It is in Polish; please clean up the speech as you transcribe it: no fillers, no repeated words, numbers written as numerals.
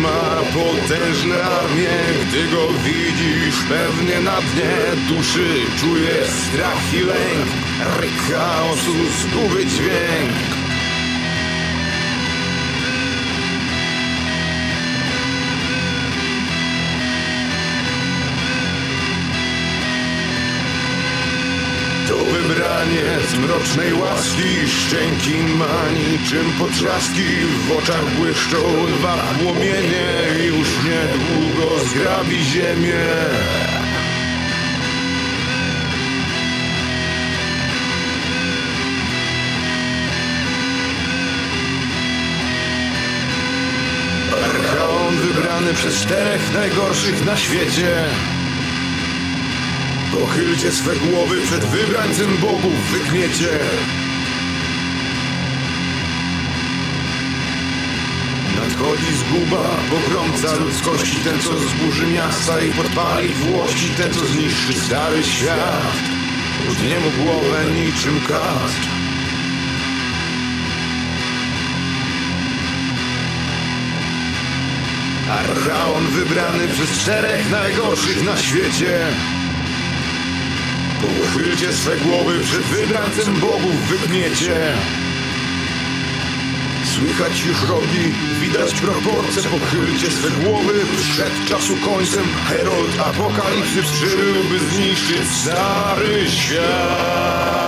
ma potężne armie. Gdy go widzisz pewnie na dnie duszy, czujesz strach i lęk, ryk chaosu, zguby dźwięk. Z mrocznej łaski szczęki ma niczym potrzaski. W oczach błyszczą dwa płomienie, już niedługo zgrabi ziemię. Archaon wybrany przez czterech najgorszych na świecie. Pochylcie swe głowy przed wybrańcem bogów, wykniecie. Nadchodzi zguba, pogromca ludzkości, ten co zburzy miasta i podpali włości, ten co zniszczy stary świat. Utnie mu głowę niczym kacz. Archaon wybrany przez czterech najgorszych na świecie. Pochylcie swe głowy przed wybrańcem bogów, wygniecie. Słychać już rogi, widać proporcje. Pochylcie swe głowy przed czasu końcem. Herold apokalipsy przybył, by zniszczyć stary świat.